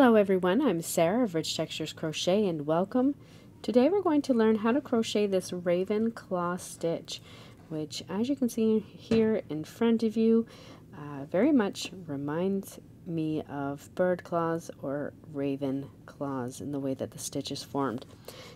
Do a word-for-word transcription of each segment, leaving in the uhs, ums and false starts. Hello everyone, I'm Sarah of Rich Textures Crochet and welcome. Today we're going to learn how to crochet this Raven Claw Stitch, which as you can see here in front of you, uh, very much reminds me of bird claws or raven claws in the way that the stitch is formed.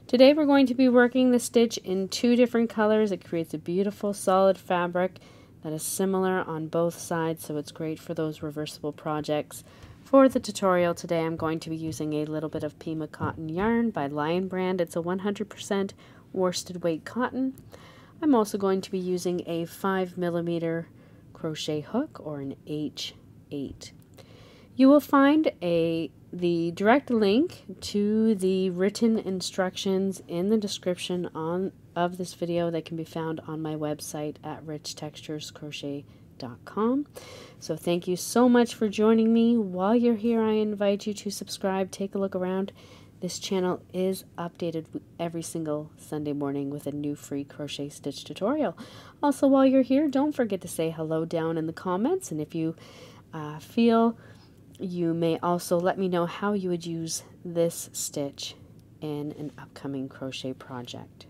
Today we're going to be working the stitch in two different colors. It creates a beautiful solid fabric that is similar on both sides, so it's great for those reversible projects. For the tutorial today, I'm going to be using a little bit of Pima Cotton Yarn by Lion Brand. It's a one hundred percent worsted weight cotton. I'm also going to be using a five millimeter crochet hook, or an H eight. You will find a the direct link to the written instructions in the description on of this video that can be found on my website at rich textures crochet dot com. So thank you so much for joining me. While you're here, I invite you to subscribe, take a look around. This channel is updated every single Sunday morning with a new free crochet stitch tutorial. Also, while you're here, don't forget to say hello down in the comments, and if you uh, feel, you may also let me know how you would use this stitch in an upcoming crochet project.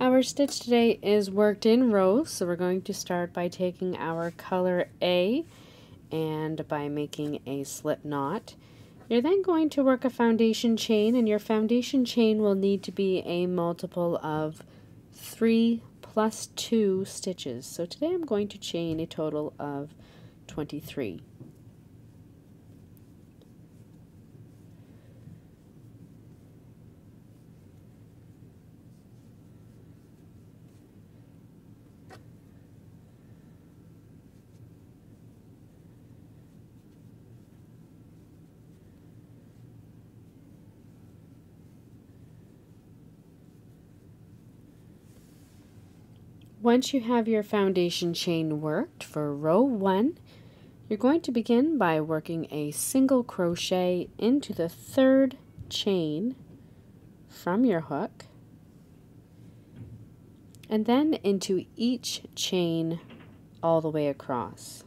Our stitch today is worked in rows, so we're going to start by taking our color A and by making a slip knot. You're then going to work a foundation chain, and your foundation chain will need to be a multiple of three plus two stitches. So today I'm going to chain a total of twenty-three. Once you have your foundation chain worked for row one, you're going to begin by working a single crochet into the third chain from your hook, and then into each chain all the way across.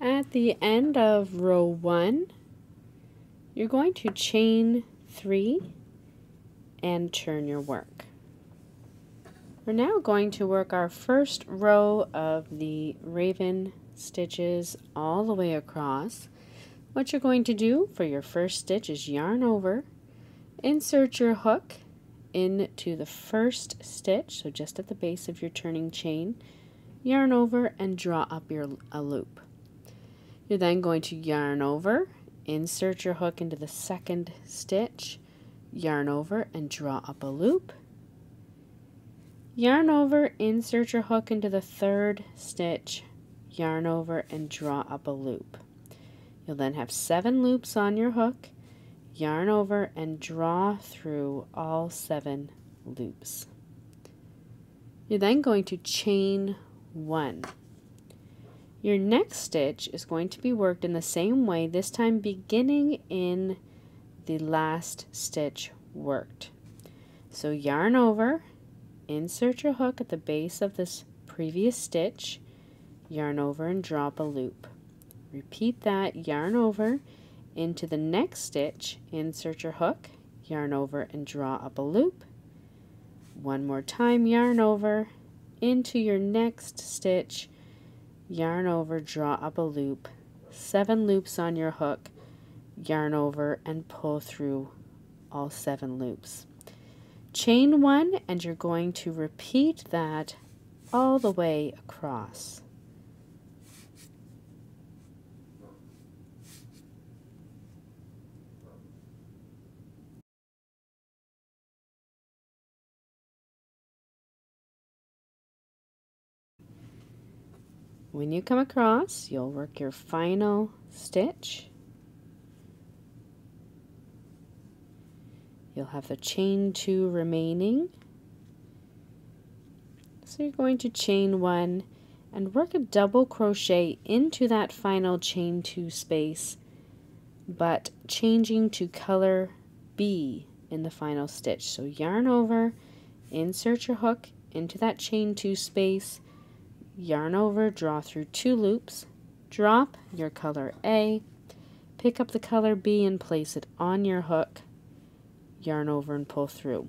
At the end of row one, you're going to chain three and turn your work. We're now going to work our first row of the Raven stitches all the way across. What you're going to do for your first stitch is yarn over, insert your hook into the first stitch, so just at the base of your turning chain, yarn over and draw up your a loop. You're then going to yarn over, insert your hook into the second stitch, yarn over and draw up a loop. Yarn over, insert your hook into the third stitch, yarn over and draw up a loop. You'll then have seven loops on your hook, yarn over and draw through all seven loops. You're then going to chain one. Your next stitch is going to be worked in the same way, this time beginning in the last stitch worked. So yarn over, insert your hook at the base of this previous stitch, yarn over and drop a loop. Repeat that, yarn over, into the next stitch, insert your hook, yarn over and draw up a loop. One more time, yarn over, into your next stitch, yarn over, draw up a loop, seven loops on your hook, yarn over and pull through all seven loops. Chain one, and you're going to repeat that all the way across. When you come across, you'll work your final stitch. You'll have the chain two remaining. So you're going to chain one and work a double crochet into that final chain two space, but changing to color B in the final stitch. So yarn over, insert your hook into that chain two space, yarn over, draw through two loops, drop your color A, pick up the color B and place it on your hook, yarn over and pull through.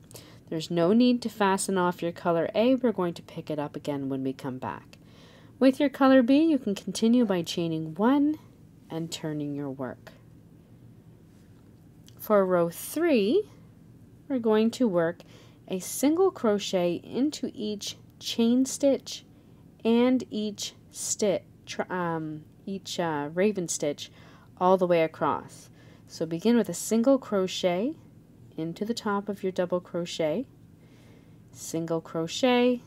There's no need to fasten off your color A. We're going to pick it up again when we come back. With your color B, you can continue by chaining one and turning your work. For row three, we're going to work a single crochet into each chain stitch and each stitch, um, each uh, raven stitch all the way across. So begin with a single crochet into the top of your double crochet, single crochet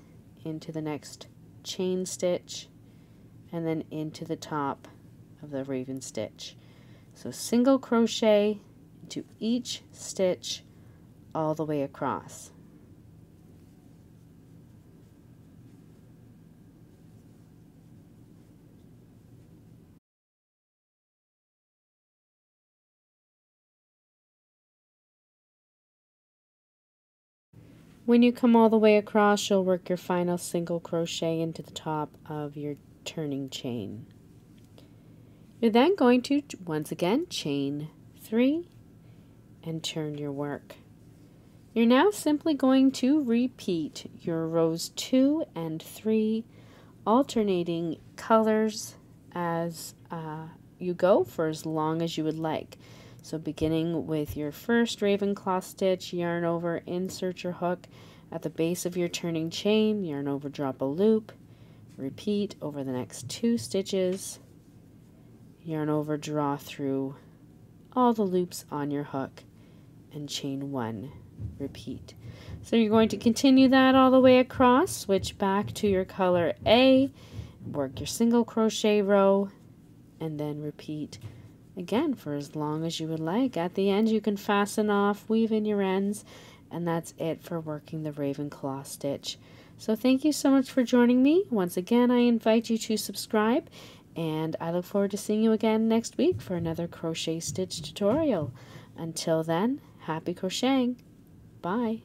into the next chain stitch, and then into the top of the raven stitch. So single crochet into each stitch all the way across. When you come all the way across, you'll work your final single crochet into the top of your turning chain. You're then going to, once again, chain three and turn your work. You're now simply going to repeat your rows two and three, alternating colors as uh, you go for as long as you would like. So beginning with your first raven claw stitch, yarn over, insert your hook at the base of your turning chain, yarn over, drop a loop, repeat over the next two stitches, yarn over, draw through all the loops on your hook, and chain one, repeat. So you're going to continue that all the way across, switch back to your color A, work your single crochet row, and then repeat again for as long as you would like. At the end you can fasten off, weave in your ends, and that's it for working the raven claw stitch. So thank you so much for joining me. Once again, I invite you to subscribe, and I look forward to seeing you again next week for another crochet stitch tutorial. Until then, happy crocheting. Bye.